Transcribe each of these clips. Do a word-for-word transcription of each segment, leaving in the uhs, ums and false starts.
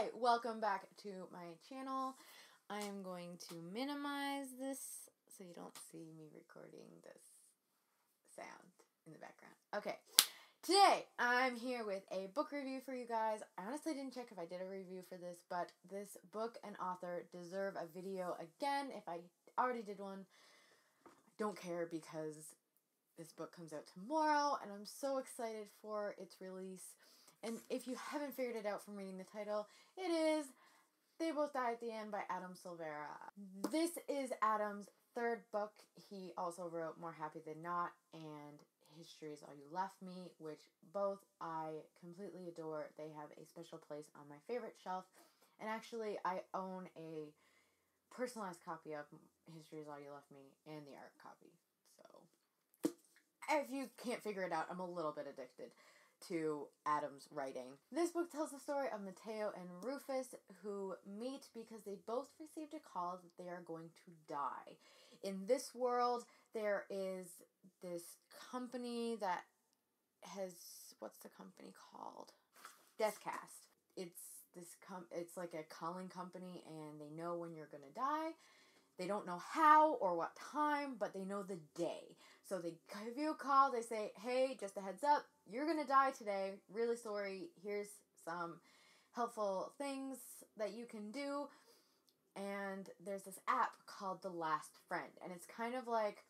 Hi! Welcome back to my channel. I am going to minimize this so you don't see me recording this sound in the background. Okay, today I'm here with a book review for you guys. I honestly didn't check if I did a review for this, but this book and author deserve a video again. If I already did one, I don't care because this book comes out tomorrow and I'm so excited for its release. And if you haven't figured it out from reading the title, it is They Both Die At The End by Adam Silvera. This is Adam's third book. He also wrote More Happy Than Not and History Is All You Left Me, which both I completely adore. They have a special place on my favorite shelf. And actually, I own a personalized copy of History Is All You Left Me and the art copy. So, if you can't figure it out, I'm a little bit addicted to Adam's writing. This book tells the story of Matteo and Rufus, who meet because they both received a call that they are going to die. In this world, there is this company that has, what's the company called? Deathcast. It's this com it's like a calling company, and they know when you're gonna die. They don't know how or what time, but they know the day. So they give you a call, they say, hey, just a heads up, you're gonna die today, really sorry, here's some helpful things that you can do. And there's this app called The Last Friend, and it's kind of like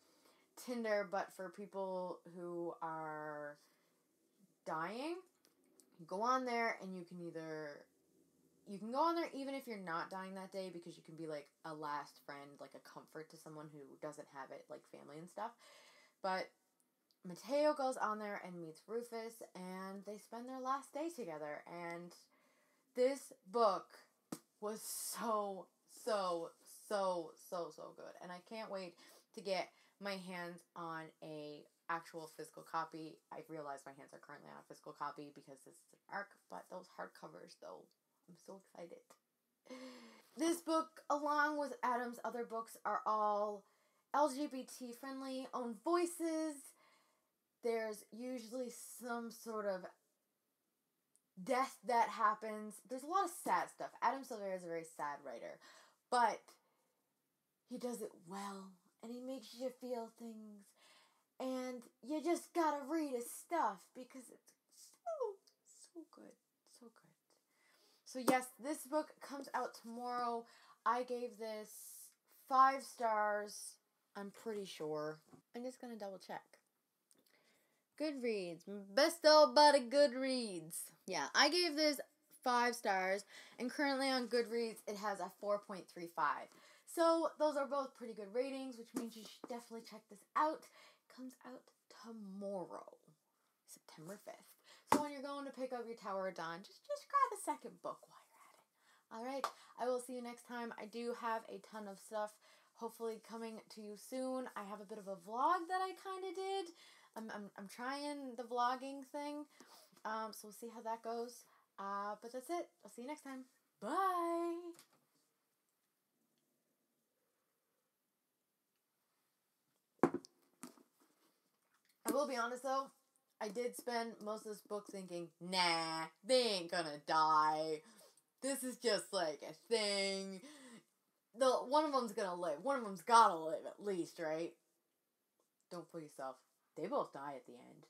Tinder, but for people who are dying. You go on there and you can either... You can go on there even if you're not dying that day, because you can be like a last friend, like a comfort to someone who doesn't have it, like family and stuff. But Matteo goes on there and meets Rufus, and they spend their last day together. And this book was so, so, so, so, so good. And I can't wait to get my hands on a actual physical copy. I realize my hands are currently on a physical copy because this is an A R C, but those hardcovers, though, I'm so excited. This book, along with Adam's other books, are all L G B T friendly, own voices. There's usually some sort of death that happens. There's a lot of sad stuff. Adam Silvera is a very sad writer, but he does it well, and he makes you feel things, and you just gotta read his stuff because it's so, so good, so good. So yes, this book comes out tomorrow. I gave this five stars, I'm pretty sure. I'm just gonna double check. Goodreads, best old buddy Goodreads. Yeah, I gave this five stars, and currently on Goodreads it has a four point three five. So those are both pretty good ratings, which means you should definitely check this out. It comes out tomorrow, September fifth. So when you're going to pick up your Tower of Dawn, just, just grab a second book while you're at it. Alright, I will see you next time. I do have a ton of stuff hopefully coming to you soon. I have a bit of a vlog that I kind of did. I'm, I'm, I'm trying the vlogging thing. Um, so we'll see how that goes. Uh, but that's it. I'll see you next time. Bye! I will be honest though, I did spend most of this book thinking, nah, they ain't gonna die. This is just like a thing. The one of them's gonna live. One of them's gotta live at least, right? Don't fool yourself. They both die at the end.